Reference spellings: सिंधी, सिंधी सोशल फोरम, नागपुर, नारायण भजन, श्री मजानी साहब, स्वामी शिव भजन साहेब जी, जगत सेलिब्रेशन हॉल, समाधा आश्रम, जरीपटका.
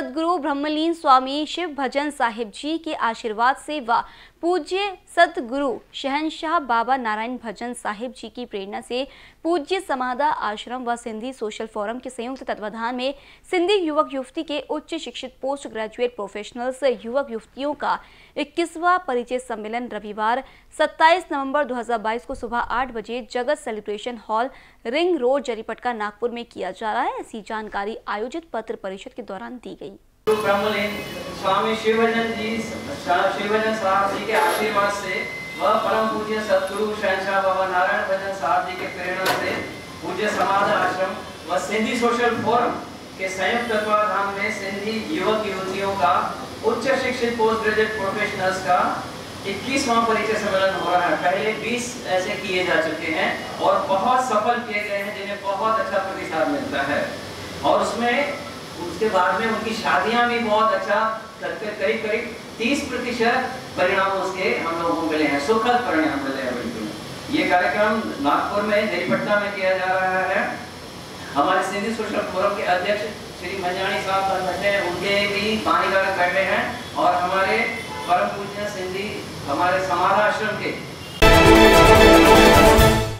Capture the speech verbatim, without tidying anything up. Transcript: सदगुरु ब्रह्मलीन स्वामी शिव भजन साहिब जी के आशीर्वाद से व पूज्य सदगुरु शहनशाह बाबा नारायण भजन साहिब जी की प्रेरणा से पूज्य समाधा आश्रम व सिंधी सोशल फोरम के संयुक्त तत्वाधान में सिंधी युवक युवती के उच्च शिक्षित पोस्ट ग्रेजुएट प्रोफेशनल्स युवक युवतियों का इक्कीसवां परिचय सम्मेलन रविवार सत्ताईस नवंबर दो हज़ार बाईस को सुबह आठ बजे जगत सेलिब्रेशन हॉल ring road जरीपटका नागपुर में किया जा रहा है। ऐसी जानकारी आयोजित पत्र परिषद के दौरान दी गई। स्वामी शिव भजन जी शिव भजन साहब जी के आशीर्वाद से व परम पूज्य सतगुरु शहनशाह बाबा नारायण भजन साहिब जी के प्रेरणा से पूज्य समाधा आश्रम व सिंधी सोशल फोरम के संयुक्त तत्वाधान में सिंधी युवक युवतियों का उच्च शिक्षित पोस्ट ग्रेजुएट प्रोफेशनल्स का इक्कीसवां परिचय सम्मेलन हो रहा है। पहले बीस ऐसे किए जा चुके हैं और बहुत सफल किए गए हैं, जिन्हें बहुत अच्छा प्रतिसाद मिलता है और उसमें उसके बाद में उनकी शादियां भी बहुत अच्छा करीब करीब तीस प्रतिशत परिणाम उसके हम लोगों को मिले हैं, सुखद परिणाम मिले हैं। बिल्कुल ये कार्यक्रम नागपुर में जरीपटका में किया जा रहा है। हमारे सिंधी सोशल फोरम के अध्यक्ष श्री मजानी साहब बैठे हैं, उनके भी पानी बैठे हैं और हमारे परम पूज्य सिंधी हमारे समाधा आश्रम के